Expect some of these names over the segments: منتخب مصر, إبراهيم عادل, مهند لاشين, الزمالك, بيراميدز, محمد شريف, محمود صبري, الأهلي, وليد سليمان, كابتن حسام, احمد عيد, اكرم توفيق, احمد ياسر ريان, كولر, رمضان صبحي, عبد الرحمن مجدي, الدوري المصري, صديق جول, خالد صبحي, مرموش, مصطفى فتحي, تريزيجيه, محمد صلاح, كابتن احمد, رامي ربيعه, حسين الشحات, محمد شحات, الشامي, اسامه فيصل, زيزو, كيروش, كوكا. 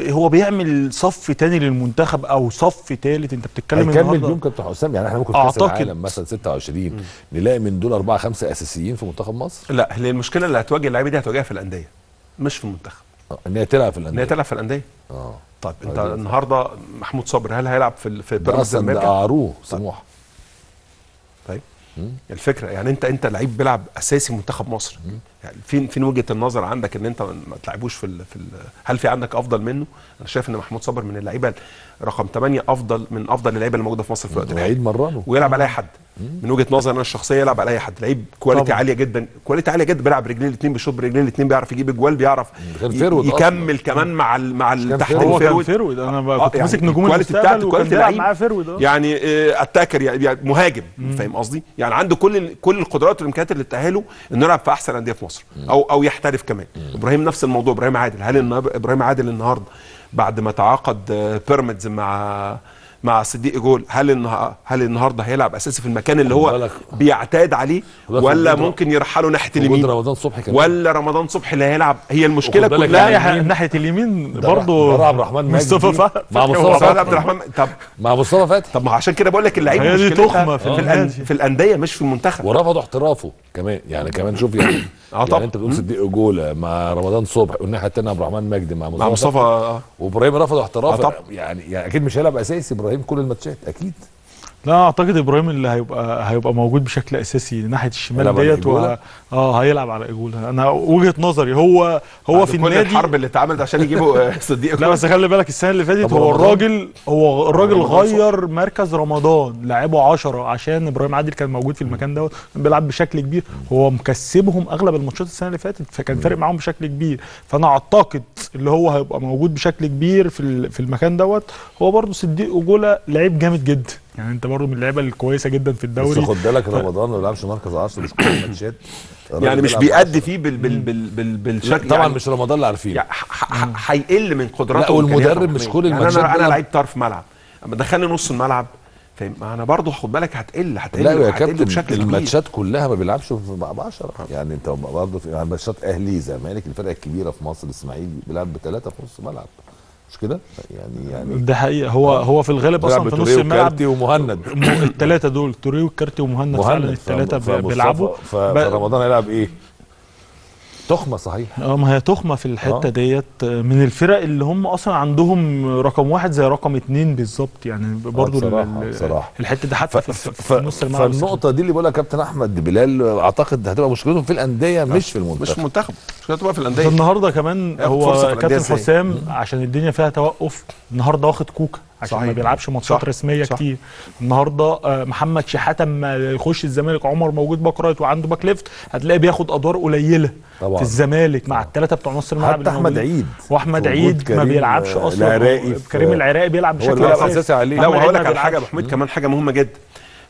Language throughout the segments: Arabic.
هو بيعمل صف تاني للمنتخب او صف تالت. انت بتتكلم النهارده هيكمل بيهم كابتن حسام، يعني احنا ممكن في كاس العالم مثلا 26 نلاقي من دول 4-5 اساسيين في منتخب مصر. لا، هي المشكله اللي هتواجه اللعيبه دي هتواجهها في الانديه مش في المنتخب، ان هي تلعب في الانديه، طيب انت النهارده محمود صبري هل هيلعب في بيراميدز؟ ده قعروه سموحه. طيب الفكره يعني انت لعيب بيلعب اساسي منتخب مصر، يعني فين وجهه النظر عندك ان انت ما تلعبوش في هل في عندك افضل منه؟ انا شايف ان محمود صبري من اللعيبه رقم 8 افضل اللعيبه اللي موجوده في مصر في الوقت ده، وعيد مرانه ويلعب على اي حد من وجهه نظري انا الشخصيه، يلعب على اي حد، لعيب كواليتي عاليه جدا، بيلعب رجلين الاثنين، بيشوط برجلين الاثنين، بيعرف يجيب اجوال، بيعرف يكمل كمان مع التحديد فيرويد. انا كنت ماسك نجوم الكواليتي يعني اتاكر، يعني مهاجم، فاهم قصدي؟ يعني عنده كل القدرات والامكانيات اللي تاهله انه يلعب في احسن انديه في مصر او يحترف كمان. ابراهيم نفس الموضوع، ابراهيم عادل، هل ابراهيم عادل النهارده بعد ما تعاقد بيراميدز مع صديق جول هل النهارده هيلعب اساسي في المكان اللي هو بيعتاد عليه، ولا ممكن يرحله ناحيه اليمين؟ رمضان صبحي كمان، ولا رمضان صبحي اللي هيلعب؟ هي المشكله كلها ناحيه اليمين برضه، عبد الرحمن مجدي مصطفى فتحي مع مصطفى فتحي. طب ما عشان كده بقول لك اللعيب مشكلتها في الانديه مش في المنتخب، ورفضوا احترافه كمان، يعني كمان شوف يعني يعني انت بتقول صديق جول مع رمضان صبحي والناحيه الثانيه عبد الرحمن مجدي مع مصطفى، وابراهيم رفضوا احترافه، يعني اكيد مش هيلعب اساسي ابراهيم كل الماتشات اكيد. لا اعتقد ابراهيم اللي هيبقى موجود بشكل اساسي ناحيه الشمال ديت هيلعب على ايجولا. انا وجهه نظري هو في النادي كل الحرب اللي اتعملت عشان يجيبوا صديق لا بس خلي بالك السنه اللي فاتت هو الراجل غير مركز رمضان، لعبه 10 عشان ابراهيم عادل كان موجود في المكان دوت، بيلعب بشكل كبير، هو مكسبهم اغلب الماتشات السنه اللي فاتت، فكان فارق معاهم بشكل كبير. فانا اعتقد اللي هو هيبقى موجود بشكل كبير في المكان دوت هو برضه صديق ايجولا، لعيب جامد جدا، يعني انت برضه من اللعيبه الكويسه جدا في الدوري، بس خد بالك رمضان ما بيلعبش مركز 10 مش كل الماتشات، يعني مش بيأدي فيه بالشكل طبعا، يعني مش رمضان اللي عارفينه، هيقل من قدراته، والمدرب مش كل الماتشات. يعني انا لعيب طرف ملعب، اما دخلني نص الملعب فاهم، انا برضه خد بالك هتقل لا يا كابتن بشكل كبير. الماتشات كلها ما بيلعبش ب 10، يعني انت برضه في ماتشات اهلي زمالك الفرق الكبيره في مصر، الاسماعيلي بيلعب ب3 في نص ملعب مش كده؟ يعني ده حقيقة هو في الغالب اصلا في نص الملعب توري ومهند الثلاثة دول، توري وكارتي ومهند فعلا الثلاثة بيلعبوا. فرمضان هيلعب ايه؟ تخمة صحيح. ما هي تخمة في الحتة ديت من الفرق اللي هم اصلا عندهم رقم 1 زي رقم 2 بالظبط، يعني برضه الحتة دي حتى في نص الملعب. فالنقطة دي اللي بقولها كابتن احمد بلال اعتقد هتبقى مشكلتهم في الأندية مش في المنتخب، مش في المنتخب، مشكلتهم في الأندية. النهارده كمان هو كابتن حسام عشان الدنيا فيها توقف، النهارده واخد كوكا عشان ما بيلعبش ماتشات رسميه كتير. النهارده محمد شحات اما يخش الزمالك، عمر موجود باك رايت وعنده باك ليفت، هتلاقي بياخد ادوار قليله طبعا في الزمالك مع الثلاثه بتوع نص الملعب. حتى احمد عيد ما بيلعبش اصلا، كريم العراقي بيلعب بشكل اساسي عليه. لا وهقول لك على حاجه يا محمد، كمان حاجه مهمه جدا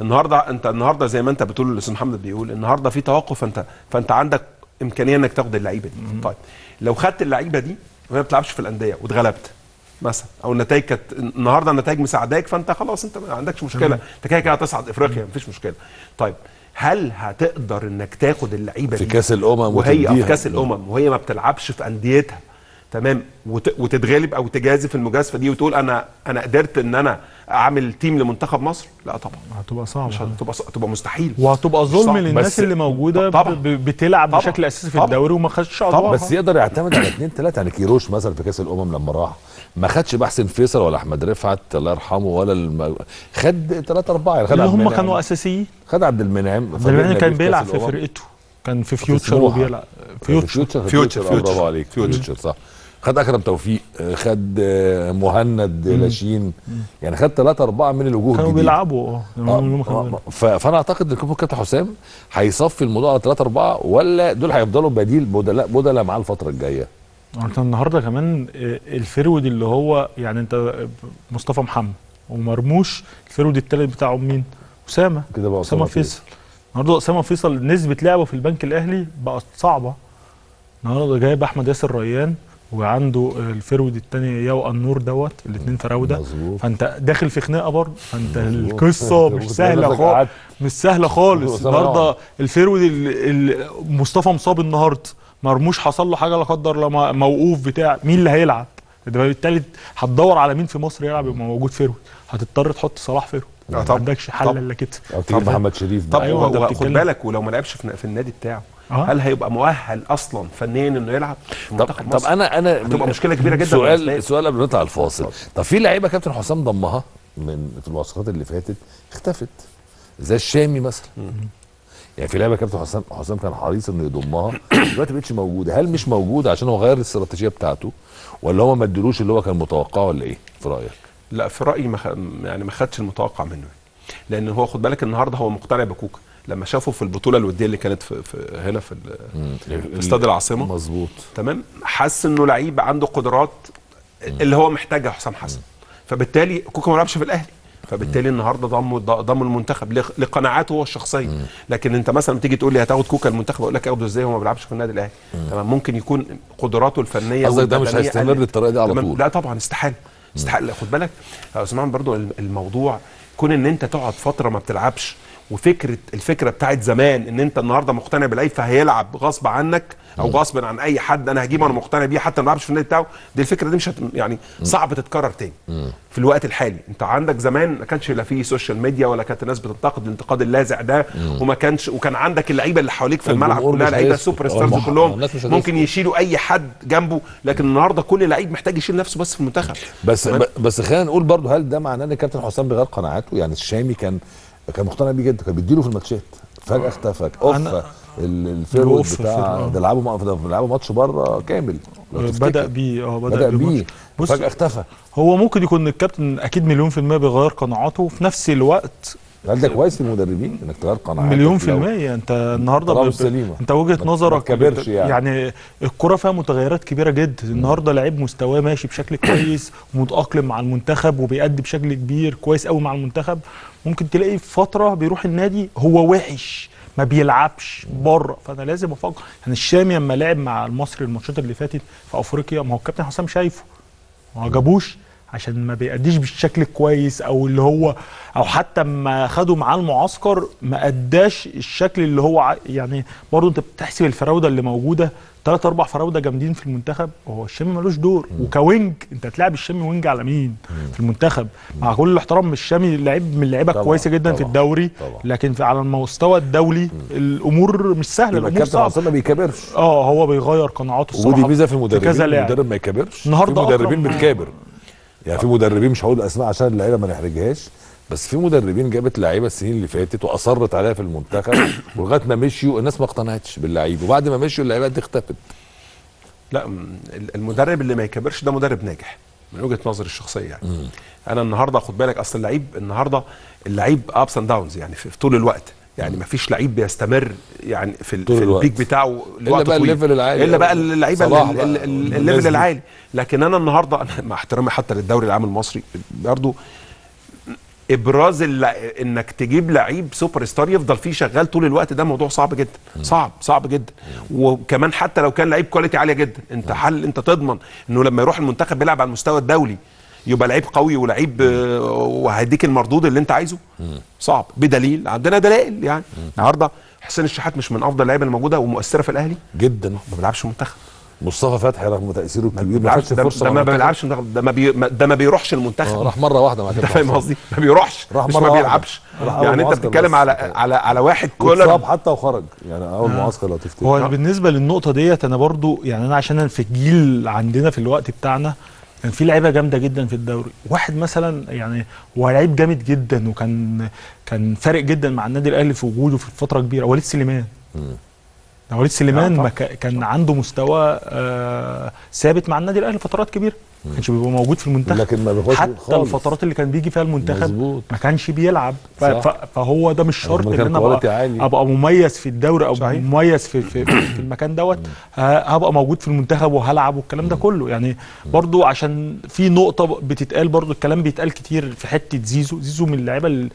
النهارده، النهارده زي ما انت بتقول، الاستاذ محمد بيقول النهارده في توقف، فانت عندك امكانيه انك تاخد اللعيبه دي. طيب لو خدت اللعيبه دي وما بتلعبش في الانديه واتغلبت مثلا، او النتائج كانت النهارده النتائج مساعداك، فانت خلاص انت ما عندكش مشكله، انت كده هتصعد افريقيا مفيش مشكله. طيب هل هتقدر انك تاخد اللعيبه دي في كاس الامم وهي ما بتلعبش في انديتها تمام، وتتغلب او تجازف المجازفه دي وتقول انا قدرت ان انا اعمل تيم لمنتخب مصر؟ لا طبعا هتبقى صعبه، هتبقى مستحيل، وهتبقى ظلم للناس اللي موجوده طبعًا بتلعب طبعًا بشكل اساسي في الدوري وما خدش ادوارها. بس يقدر يعتمد على 2 3، يعني كيروش مثلا في كاس الامم لما راح ما خدش بحسن فيصل ولا احمد رفعت الله يرحمه ولا خد 3 4، يعني خد اللي هم كانوا اساسيين، خد عبد المنعم. عبد المنعم كان بيلعب في فرقته، كان في فيوتشر وبيلعب فيوتشر برافو عليك، فيوتشر صح. خد اكرم توفيق، خد مهند لاشين، يعني خد 3 4 من الوجوه كانوا بيلعبوا فانا اعتقد ان كابتن حسام هيصفي الموضوع على 3 4، ولا دول هيفضلوا بدلاء معاه الفتره الجايه. انت النهارده كمان الفرود اللي هو يعني انت مصطفى محمد ومرموش، الفرود الثالث بتاعهم مين؟ اسامه كده بقى، اسامه فيصل. النهارده اسامه فيصل نسبه لعبه في البنك الاهلي بقت صعبه، النهارده جايب احمد ياسر ريان وعنده الفرود الثاني ياو النور دوت، الاثنين فراوده، فانت داخل في خناقه برضه، فانت القصه مش سهله خالص، النهارده الفرود مصطفى مصاب، النهارده مرموش حصل له حاجه لا قدر الله موقوف بتاع، مين اللي هيلعب؟ بالتالي هتدور على مين في مصر يلعب يبقى موجود فيرود، هتضطر تحط صلاح فيرود، ما عندكش حل الا كده. طب محمد شريف طب أيوة خد بالك، ولو ما لعبش في النادي بتاعه هل هيبقى مؤهل اصلا فنيا انه يلعب في منتخب مصر؟ طب انا هتبقى مشكله كبيره جدا. سؤال قبل ما نطلع الفاصل، طب في لعيبه كابتن حسام ضمها من الوصفات اللي فاتت اختفت زي الشامي مثلا، يعني في لعيبه كابتن حسام كان حريص انه يضمها دلوقتي ما بقتش موجوده، هل مش موجوده عشان هو غير الاستراتيجيه بتاعته ولا هو ما ادلوش اللي هو كان متوقعه ولا ايه في رايك؟ لا في رايي يعني ما خدش المتوقع منه، لان هو خد بالك النهارده هو مقتنع بكوكا لما شافه في البطوله الوديه اللي كانت هنا في استاد العاصمه مظبوط تمام، حس انه لعيب عنده قدرات اللي هو محتاجها حسام حسن، فبالتالي كوكا ما لعبش في الاهلي، فبالتالي النهارده ضم المنتخب لقناعاته هو الشخصيه. لكن انت مثلا تيجي تقول لي هتاخد كوكا المنتخب اقول لك اخده ازاي وما بيلعبش في النادي الاهلي تمام، ممكن يكون قدراته الفنيه قصدك ده مش هيستمر بالطريقه دي على طول؟ لا طبعا استحاله. خد بالك يا اسامه برضو الموضوع كون ان انت تقعد فتره ما بتلعبش، وفكره الفكره بتاعت زمان ان انت النهارده مقتنع باللعيب فهيلعب غصب عنك او غصب عن اي حد، انا هجيبه انا مقتنع بيه حتى ما بلعبش في النادي بتاعه، دي الفكره دي مش يعني صعب تتكرر تاني في الوقت الحالي. انت عندك زمان ما كانش لا في سوشيال ميديا ولا كانت الناس بتنتقد الانتقاد اللاذع ده، وما كانش وكان عندك اللعيبه اللي حواليك في الملعب كلها لعيبه سوبر ستارز كلهم ممكن يشيلوا اي حد جنبه، لكن النهارده كل لعيب محتاج يشيل نفسه بس في المنتخب. بس خلينا نقول برضه هل ده معناه ان كابتن حسام بغير قناعاته؟ يعني الشامي كان مقتنع بيه جدا، كان بيديله في الماتشات، فجأة اختفى الفيرود بتاع ده لعبوا ماتش بره كامل بدأ بيه فجأة اختفى. هو ممكن يكون الكابتن اكيد مليون في المية بيغير قناعاته، وفي نفس الوقت هل ده كويس للمدربين انك تغير قناعاتك؟ مليون في المية. انت النهارده انت وجهة نظرك يعني الكرة فيها متغيرات كبيرة جدا، النهارده لعيب مستواه ماشي بشكل كويس ومتأقلم مع المنتخب وبيأدي بشكل كبير كويس قوي مع المنتخب، ممكن تلاقي فترة بيروح النادي هو وحش ما بيلعبش بره، فانا لازم افكر. يعني الشامي لما لعب مع المصري الماتشات اللي فاتت في افريقيا، ما هو الكابتن حسام شايفه ما جابوش عشان ما بيأديش بالشكل الكويس او اللي هو او حتى ما خدوا معاه المعسكر ما اداش الشكل اللي هو يعني. برضه انت بتحسب الفراوده اللي موجوده، 3 4 فراوده جامدين في المنتخب، هو الشامي مالوش دور. وكوينج انت هتلاعب الشامي وينج على مين في المنتخب؟ مع كل الاحترام الشامي لعيب من اللعيبه كويسه جدا في الدوري، لكن على المستوى الدولي الامور مش سهله، الامور صعبه. الكابتن حسام ما بيكابرش، هو بيغير قناعاته الصراحه، ودي ميزه في المدربين. المدرب ما يكابرش، النهارده في مدربين بتكابر، يعني في مدربين مش هقول اسماء عشان اللعيبه ما نحرجهاش، بس في مدربين جابت لعيبه السنين اللي فاتت واصرت عليها في المنتخب ولغايه ما مشيوا الناس ما اقتنعتش باللعيبه، وبعد ما مشيوا اللعيبه دي اختفت. لا المدرب اللي ما يكبرش ده مدرب ناجح من وجهه نظري الشخصيه يعني. انا النهارده خد بالك اصل اللعيب النهارده اللعيب ابس اند داونز يعني في طول الوقت، يعني ما فيش لعيب بيستمر يعني في البيك بتاعه الا بقى الليفل العالي، الا بقى اللعيبه الليفل العالي. لكن انا النهارده مع احترامي حتى للدوري العام المصري برضه ابراز انك تجيب لعيب سوبر ستار يفضل فيه شغال طول الوقت، ده موضوع صعب جدا، صعب جدا. وكمان حتى لو كان لعيب كواليتي عاليه جدا، انت حل انت تضمن انه لما يروح المنتخب بيلعب على المستوى الدولي يبقى لعيب قوي ولعيب وهيديك المردود اللي انت عايزه، صعب. بدليل عندنا دلائل يعني النهارده حسين الشحات مش من افضل اللعيبه الموجوده ومؤثره في الاهلي جدا، ما بيلعبش المنتخب. مصطفى فتحي رغم تاثيره الكبير ما خدش فرصه، ده ما بيلعبش، ده ما بيروحش المنتخب، راح مره واحده مع كابتن، فاهم قصدي؟ ما بيروحش مش ما بيلعبش يعني انت بتتكلم على واحد كولر صعب حتى وخرج يعني اول معسكر لو تفتكر. هو بالنسبه للنقطه ديت انا برضو يعني انا عشان في الجيل عندنا في الوقت بتاعنا كان في لعيبه جامده جدا في الدوري، واحد مثلا يعني هو لعيب جامد جدا وكان فارق جدا مع النادي الاهلي في وجوده في فتره كبيره، وليد سليمان. وليد سليمان كان عنده مستوى ثابت مع النادي الاهلي فترات كبيره، ما كانش بيبقى موجود في المنتخب، لكن ما حتى خالص. الفترات اللي كان بيجي فيها المنتخب مزبوط. ما كانش بيلعب، فهو ده مش شرط ان انا ابقى مميز في الدوري او صحيح. مميز في المكان دوت هبقى موجود في المنتخب وهلعب والكلام ده كله. يعني برضو عشان في نقطه بتتقال، برضو الكلام بيتقال كتير في حته زيزو من اللعيبه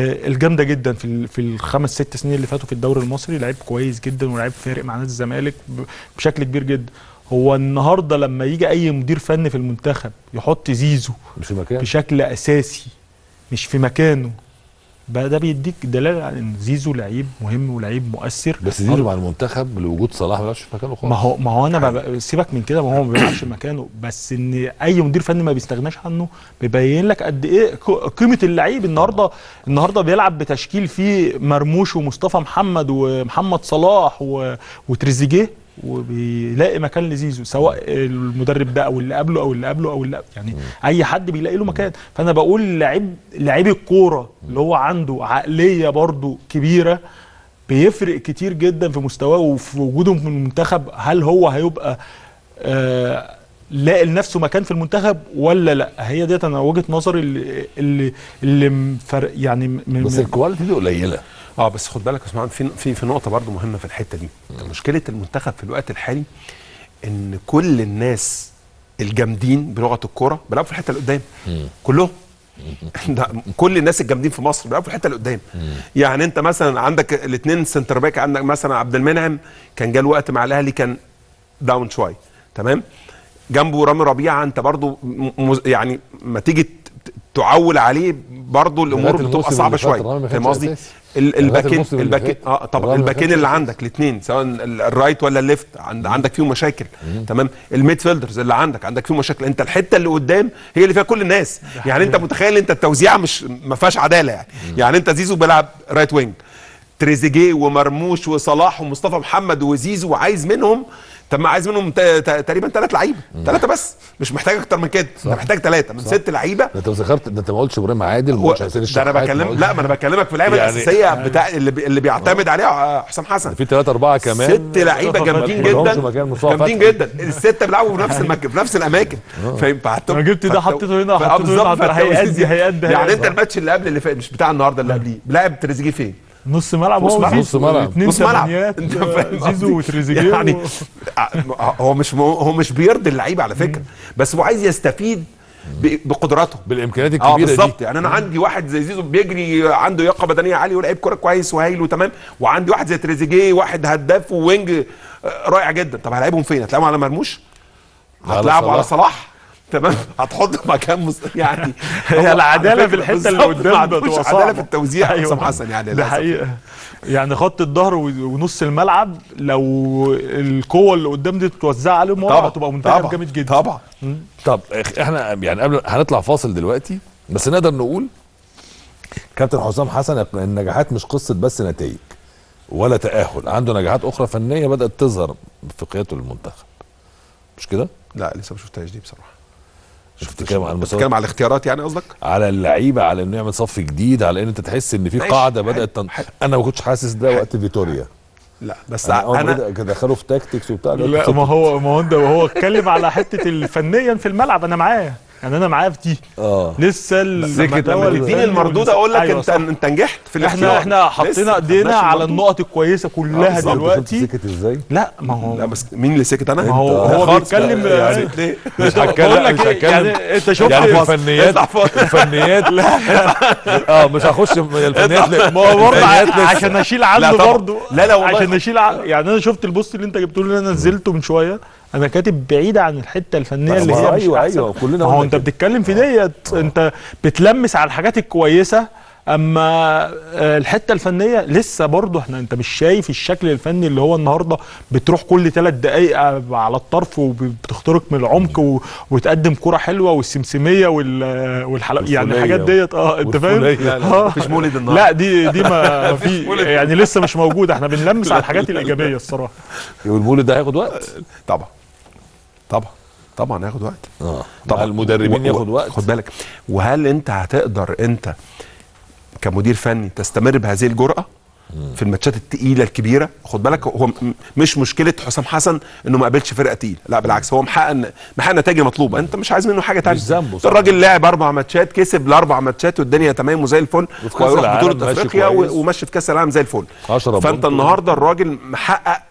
الجامده جدا في ال5 6 سنين اللي فاتوا في الدوري المصري، لعيب كويس جدا ولعيب فارق مع نادي الزمالك بشكل كبير جدا. هو النهارده لما يجي اي مدير فني في المنتخب يحط زيزو مش في مكانه بشكل اساسي، مش في مكانه، بقى ده بيديك دلاله على ان زيزو لعيب مهم ولعيب مؤثر. بس زيزو مع المنتخب لوجود صلاح ما بيلعبش في مكانه خالص. ما هو انا سيبك من كده، ما هو ما بيلعبش في مكانه، بس ان اي مدير فني ما بيستغناش عنه بيبين لك قد ايه قيمه اللعيب. النهارده بيلعب بتشكيل فيه مرموش ومصطفى ومحمد صلاح وتريزيجيه، وبيلاقي مكان لزيزو سواء المدرب ده او اللي قبله او اللي قبله او اللي قبله، يعني اي حد بيلاقي له مكان. فانا بقول لعيب الكوره اللي هو عنده عقليه برضو كبيره بيفرق كتير جدا في مستواه وفي وجوده في المنتخب. هل هو هيبقى لاقي لنفسه مكان في المنتخب ولا لا؟ هي ديت انا وجهه نظري اللي يعني بس الكواليتي دي قليله. بس خد بالك يا اسماعيل، في نقطه برضو مهمه في الحته دي. مشكله المنتخب في الوقت الحالي ان كل الناس الجامدين بلغه الكوره بيلعبوا في الحته اللي قدام كلهم. كل الناس الجامدين في مصر بيلعبوا في الحته اللي قدام. يعني انت مثلا عندك الاثنين سنتر باك، عندك مثلا عبد المنعم كان جه الوقت مع الاهلي كان داون شويه، تمام، جنبه رامي ربيعه، انت برضو يعني ما تيجي تعول عليه برضو الامور بتبقى صعبه شويه. فاهم قصدي؟ الباكين طبعا الباكين اللي عندك الاثنين سواء الرايت ولا الليفت عندك فيهم مشاكل، تمام. الميد فيلدرز اللي عندك فيهم مشاكل. انت الحته اللي قدام هي اللي فيها كل الناس. يعني انت متخيل انت التوزيعه مش ما فيهاش عداله يعني انت زيزو بيلعب رايت وينج، تريزيجيه ومرموش وصلاح ومصطفى وزيزو، وعايز منهم تقريبا 3 لعيبه، 3 بس، مش محتاج اكتر من كده. انت محتاج 3 من 6 لعيبه. ده انت ذكرت، ده انت ما قلتش ابراهيم عادل وما قلتش حسين الشحات. ده انا بكلم، لا ما انا بكلمك في اللعيبه يعني الاساسيه بتاع اللي بيعتمد عليها حسام حسن. في 3 4 كمان 6 لعيبه جامدين جدا جامدين جدا، ال6 بيلعبوا في نفس المكان في نفس الاماكن. فينفعتهم انا جبت ده حطيته هنا وحطيته هنا، هيأدي. يعني انت الماتش اللي قبل اللي فات مش بتاع النهارده اللي قبليه، لاعب تريزيجيه فين؟ نص ملعب انت فاهم زيزو وتريزيجيه يعني هو مش بيرضي اللعيبه على فكره، بس هو عايز يستفيد بقدراته بالامكانيات الكبيره دي. بالظبط. يعني انا عندي واحد زي زيزو بيجري، عنده لياقه بدنيه عاليه ولاعب كوره كويس وهايل وتمام، وعندي واحد زي تريزيجيه واحد هداف ووينج رائع جدا. طب هلاعبهم فين؟ هتلاعبهم على مرموش؟ هتلاعبوا على صلاح؟ تمام. هتحط مكان يعني هي العداله في الحته اللي قدام بتبقى صعبه، العداله في التوزيع. أيوة. حسام حسن يعني ده حقيقه، يعني خط الظهر ونص الملعب لو القوه اللي قدام دي تتوزع عليهم ورا هتبقى منتخب جامد جدا طبعا. طب احنا يعني قبل هنطلع فاصل دلوقتي، بس نقدر نقول كابتن حسام حسن النجاحات مش قصه بس نتائج ولا تاهل، عنده نجاحات اخرى فنيه بدات تظهر في قيادته للمنتخب، مش كده؟ لا لسه ما شفتهاش دي بصراحه. بتتكلم على الاختيارات يعني قصدك؟ على اللعيبه، على انه يعمل صف جديد، على ان انت تحس ان في قاعده بدات انا ما كنتش حاسس ده وقت فيتوريا. لا بس انا دخلوا في تاكتكس وبتاع. لا ما هو ده، وهو اتكلم على حته فنيا في الملعب. انا معاه، يعني انا معاه في دي. لسه اديني المردود اقول لك. أيوة انت نجحت في الاختيار. احنا حطينا ايدينا على النقط الكويسه كلها دلوقتي. سكت ازاي؟ لا ما هو لا بس مين اللي سكت؟ انا هو بيتكلم يعني ليه؟ مش هتكلم يعني انت شفت يعني الفنيات لا مش هخش الفنيات، ما هو برضه عشان اشيل عنه برضه. لا والله عشان اشيل يعني انا شفت البوست اللي انت جبته لي، انا نزلته من شويه، انا كاتب بعيد عن الحته الفنيه اللي هي مش ايوه كلنا. ما هو انت بتتكلم في ديت، انت بتلمس على الحاجات الكويسه، اما الحته الفنيه لسه برضه انت مش شايف الشكل الفني اللي هو النهارده بتروح كل 3 دقائق على الطرف وبتخترق من العمق وتقدم كره حلوه والسمسميه والحلقه يعني الحاجات ديت. انت فاهم؟ لا مفيش مولد النهارده. لا دي ما في يعني لسه مش موجوده. احنا بنلمس على الحاجات الايجابيه الصراحه. والمولد ده هياخد وقت طبعا هياخد وقت. طبعا المدربين ياخد وقت. خد بالك، وهل انت هتقدر انت كمدير فني تستمر بهذه الجرأة في الماتشات التقيلة الكبيرة؟ خد بالك، هو مش مشكلة حسام حسن انه ما قابلش فرقة تقيلة، لا بالعكس هو محقق النتائج المطلوبة. انت مش عايز منه حاجة تانية. الراجل لعب 4 ماتشات، كسب ال4 ماتشات والدنيا تمام وزي الفل، ويروح بطولة افريقيا وماشي في كأس العالم زي الفل. فانت النهارده الراجل محقق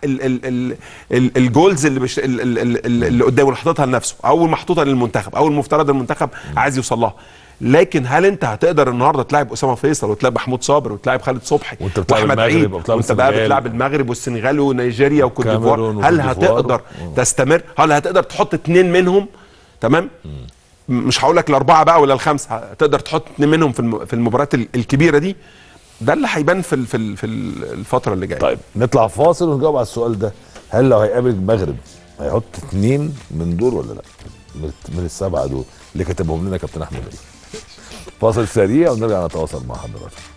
الجولز اللي قدامه، اللي حاططها لنفسه، او محطوطة للمنتخب، او المفترض المنتخب عايز يوصل لها. لكن هل انت هتقدر النهارده تلاعب اسامه فيصل وتلاعب محمود صبري وتلاعب خالد صبحي واحمد عيد، وانت بقى بتلاعب المغرب والسنغال ونيجيريا وكوت ديفوار؟ هل هتقدر تستمر؟ هل هتقدر تحط 2 منهم؟ تمام، مش هقول لك ال4 بقى ولا ال5، هتقدر تحط 2 منهم في المباريات الكبيره دي؟ ده اللي هيبان في الفتره اللي جايه. طيب نطلع فاصل ونجاوب على السؤال ده، هل لو هيقابل المغرب هيحط 2 من دول ولا لا؟ من ال7 دول اللي كتبهم لنا كابتن احمد. فاصل سريع ونرجع نتواصل مع حضراتكم.